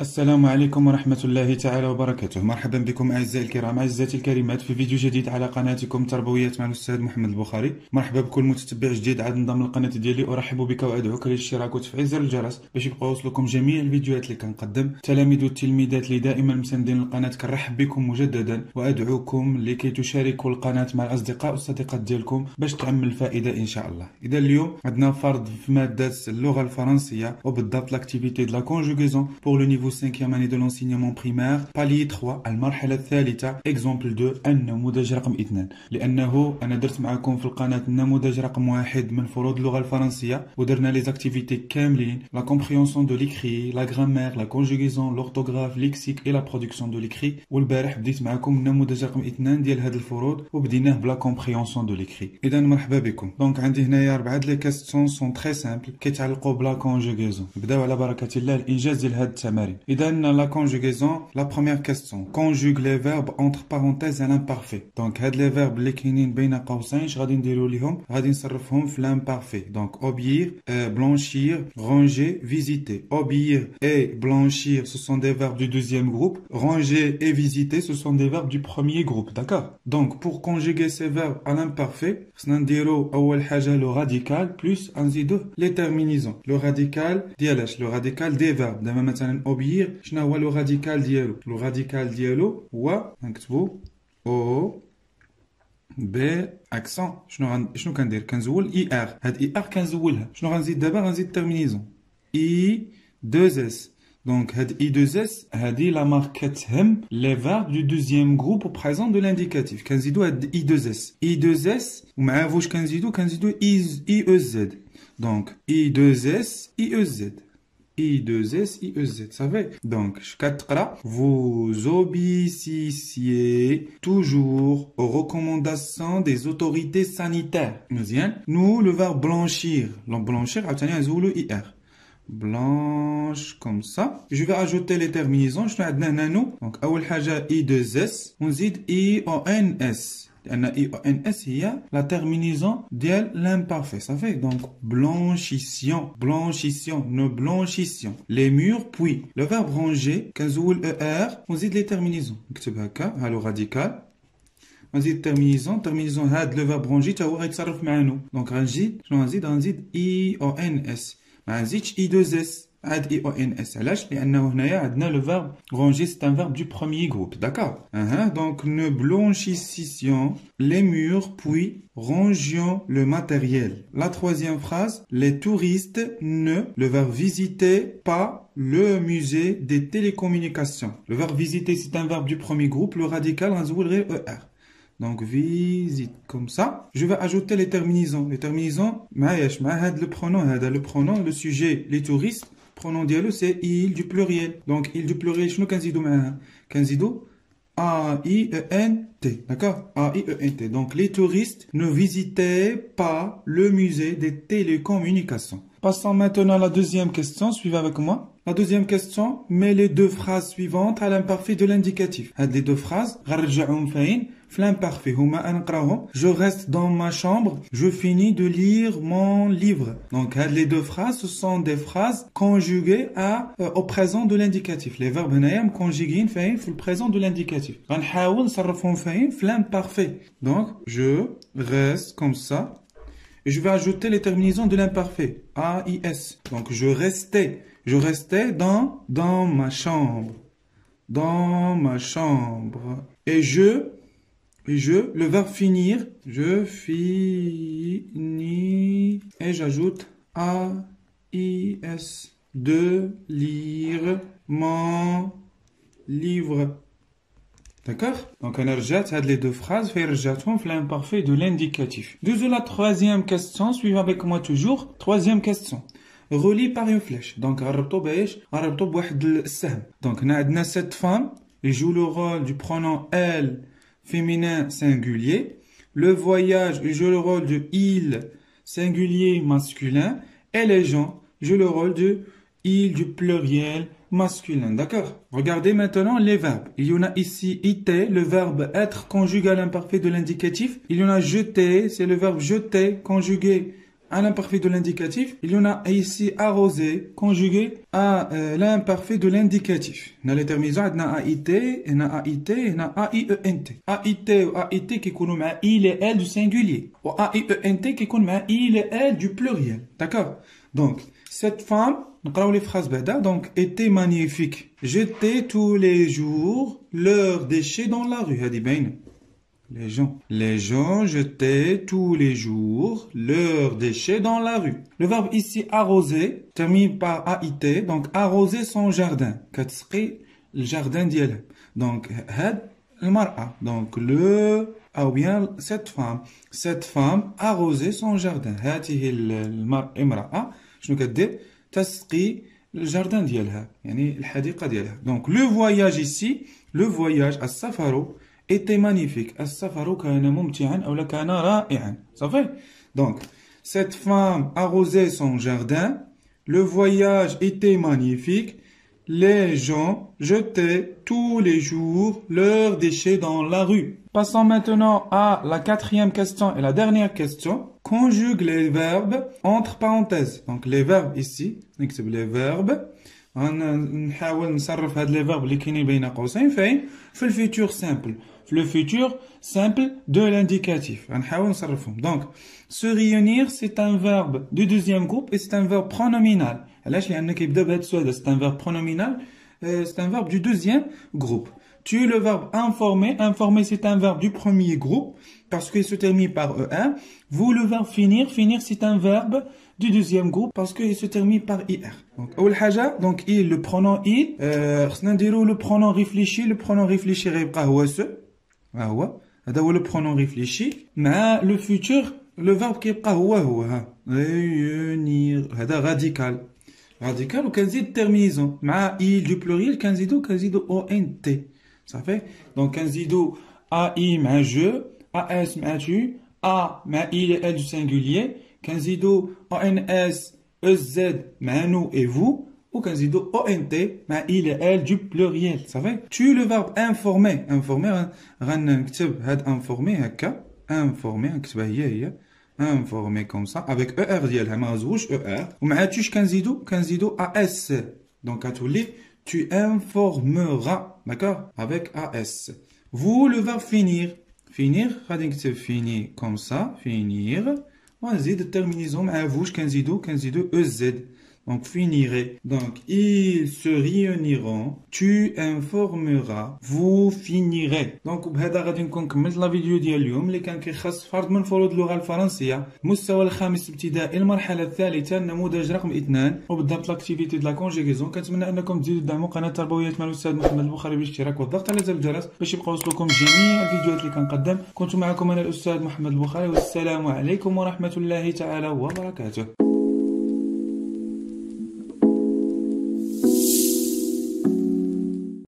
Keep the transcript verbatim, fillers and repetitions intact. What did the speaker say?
السلام عليكم ورحمة الله تعالى وبركاته. مرحبا بكم أعزائي الكرام، أعزائي الكريمات، في فيديو جديد على قناتكم تربويات مع الأستاذ محمد البخاري. مرحبا بكل متتبع جديد عاد انضم للقناة ديالي، أرحب بك وأدعوك للاشتراك وتفعيل زر الجرس باش يبقى يوصلكم جميع الفيديوهات اللي كنقدم. التلاميذ والتلميذات اللي دائما مساندين القناة كنرحب بكم مجددا وأدعوكم لكي تشاركوا القناة مع الأصدقاء والصديقات ديالكم باش تعم الفائدة إن شاء الله. إذا اليوم عندنا فرض في مادة اللغة الفرنسية وبالضبط لاكتيفيتي دو لا كونجوغيزون بور لو نيفو cinquième année de l'enseignement primaire palier trois المرحلة الثالثة. exemple deux النموذج رقم اثنين، لأنه أنا درت معكم في القناة النموذج رقم واحد من فروض اللغة الفرنسية ودرنا لي زاكتيفيتي كاملين، لا كومبريونسيون دو ليكري، لا غرامير، لا كونجوغيزون، لورتوغراف، ليكسيك إي لا برودكسيون دو ليكري. والبارح بديت معكم النموذج رقم اثنين ديال هاد الفروض وبديناه بلا كومبريونسيون دو ليكري. إذا مرحبا بكم. دونك عندي هنايا أربعة د لي كاستيون سون تري سامبل كيتعلقوا بلا كونجوغيزون. نبداو على بركة الله الإنجاز ديال هاد التمارين. إذا la conjugaison, la première question. Conjugue les verbes entre parenthèses à l'imparfait. Donc هاد les verbes اللي كاينين بين قوسين اش غادي نديرو ليهم؟ غادي نصرفهم في l'imparfait. Donc obéir, euh, blanchir, ranger, visiter. Obéir et blanchir, ce sont des verbes du deuxième groupe. Ranger et visiter, ce sont des verbes du premier groupe. D'accord? Donc pour conjuguer ces verbes à l'imparfait, نديرو أول حاجة le radical plus نزيدو les terminaisons. Le radical ديال اش؟ Le radical des verbes. دابا مثلا obéir, شنو هو لو راديكال ديالو؟ لو راديكال ديالو هو نكتبو او ب اكسون. شنو غن... شنو كندير؟ كنزول اي ار. هاد اي ار كنزولها. شنو غنزيد دابا؟ غنزيد تيرمينيزون اي deux اس. Donc, had I deux S, had I la marque Hem, les verbes du deuxième groupe au présent de l'indicatif. Kanzidou had I deux S. I deux S, ou ma'avouche kanzidou, kanzidou I E Z. Donc, I deux S, I E Z. I deux S, I E Z, ça fait. Donc, je vous obéissiez toujours aux recommandations des autorités sanitaires. Nous, le verbe blanchir. Le blanchir, le I R. Blanche comme ça. Je vais ajouter les terminaisons. Je vais ajouter nano. Donc, أول حاجة I deux S. On dit I O N S. I O N S, il y a la terminaison de l'imparfait. Ça fait donc blanchission. Blanchission. Ne blanchissions. Les murs, puis. Le verbe ranger. Kazoul E R. On dit les terminaisons. Le radical. On dit terminaison. Terminaison had. Le verbe ranger. Donc, ranger. On dit I O N S. Azich I deux S. Ad I O N S. Alash, et Annaounaya adna le verbe ranger, c'est un verbe du premier groupe. D'accord? Uh-huh. Donc, ne blanchissions les murs, puis rangions le matériel. La troisième phrase, les touristes ne, le verbe visiter, pas le musée des télécommunications. Le verbe visiter, c'est un verbe du premier groupe, le radical, Razoulré, E R. Donc, visite, comme ça. Je vais ajouter les terminaisons. Les terminaisons, maïesh, maïhad, le pronom, le pronom, le sujet, les touristes. Pronom dialogue, c'est il du pluriel. Donc, il du pluriel, je ne kanzidou, maïhad. Kanzidou, A I E N T. D'accord? A I E N T. Donc, les touristes ne visitaient pas le musée des télécommunications. Passons maintenant à la deuxième question. Suivez avec moi. La deuxième question, mets les deux phrases suivantes à l'imparfait de l'indicatif. Les deux phrases, غرجعهم فين l'imparfait. Je reste dans ma chambre. Je finis de lire mon livre. Donc, les deux phrases, ce sont des phrases conjuguées à, euh, au présent de l'indicatif. Les verbes naïm conjugués au présent de l'indicatif. L'imparfait. Donc, je reste comme ça. Et je vais ajouter les terminaisons de l'imparfait. A I S. Donc, je restais. Je restais dans, dans ma chambre. Dans ma chambre. Et je... Et je, le verbe finir, je finis, et j'ajoute A I S, de lire mon livre. D'accord? Donc, on a les deux phrases, on fait l'imparfait de l'indicatif. Deuxième, la troisième question, suivez avec moi toujours. Troisième question. Relie par une flèche. Donc, Donc, on a cette femme, elle joue le rôle du pronom elle. Féminin singulier, le voyage, je le rôle de il singulier masculin, et les gens, je le rôle de il du pluriel masculin. D'accord? Regardez maintenant les verbes. Il y en a ici ité, le verbe être conjugué à l'imparfait de l'indicatif. Il y en a jeté, c'est le verbe jeter conjugué à l'imparfait de l'indicatif, il y en a ici arrosé, conjugué à euh, l'imparfait de l'indicatif. Dans les termes on a A I T, on a A I T, on a A I E N T. A I T ou A I T qui connaît ma I et L du singulier. Ou A I E N T qui connaît ma I et L du pluriel. D'accord? Donc, cette femme, nous allons les phrases bada, donc, était magnifique. Jetait tous les jours leurs déchets dans la rue. Les gens. Les gens jetaient tous les jours leurs déchets dans la rue. Le verbe ici arroser termine par A I T, donc arroser son jardin. Katsqi, le jardin d'elle. Donc, had, le mar'a. Donc, le, ah bien, cette femme. Cette femme arrosait son jardin. Hatihi, le mar'a. Je nous dis, tasqi, le jardin d'elle. Yani, le hadiqa d'elle. Donc, le voyage ici, le voyage à Safaro, était magnifique. As-safaru kana mumti'an ou la kana ra'i'an. Ça fait? Donc, cette femme arrosait son jardin. Le voyage était magnifique. Les gens jetaient tous les jours leurs déchets dans la rue. Passons maintenant à la quatrième question et la dernière question. Conjugue les verbes entre parenthèses. Donc, les verbes ici. Les verbes. On حاول نصرف هاد les verbes qui بين قوسين فين في le futur simple, le futur simple de l'indicatif. On حاول نصرفهم. Donc se réunir, c'est un verbe du deuxième groupe et c'est un verbe pronominal. علاش لأن كيبدا بهاد السؤال. C'est un verbe pronominal, c'est un verbe du deuxième groupe. Tu es le verbe informer. Informer, c'est un verbe du premier groupe parce qu'il se termine par E un. Vous, le verbe finir. Finir, c'est un verbe du deuxième groupe parce qu'il se termine par I R. Donc, أول حاجة, donc il, le pronom il. Euh, le pronom réfléchi. Le pronom réfléchi, يبقى هو ce. Ah ouais. هذا هو le pronom réfléchi. Mais le futur, le verbe qui يبقى هو هو. Réunir. هذا radical. Radical ou كنزيد terminaison. مع il du pluriel, كنزيدو كنزيدو O N T. Ça fait? Donc, كنزيدو A I مع je, A S مع tu, A مع il et L du singulier, كنزيدو O N S, E Z مع nous et vous, ou كنزيدو O N T مع il et L du pluriel. Ça fait? Tu le verbe informer. Informer, غنكتب هاد informer هكا. Informer, نكتبها هي هي. Informer comme ça, avec E R ديالها ما غنزوجش E R. ومع توش كنزيدو كنزيدو A S. Donc, كتولي tu informeras. D'accord? Avec A S. Vous, le verbe finir. Finir, c'est fini comme ça. Finir. On dit de terminaison à vous, quinze deux, quinze deux, E Z. Donc, finirez. Donc, ils se réuniront. Tu informeras. Vous finirez. Donc, بهذا غادي نكون كملت لا فيديو ديال اليوم اللي كان كيخص فرد من فروض اللغة الفرنسية مستوى الخامس ابتدائي المرحلة الثالثة النموذج رقم اثنان وبالضبط لاكتيفيتي ديال لا كونجيغيزون. كنتمنى انكم تزيدوا تدعموا قناة تربويات مع الأستاذ محمد البخاري بالاشتراك والضغط على زر الجرس باش يبقى يوصلكم جميع الفيديوهات اللي كنقدم. كنت معكم انا الأستاذ محمد البخاري والسلام عليكم ورحمة الله تعالى وبركاته.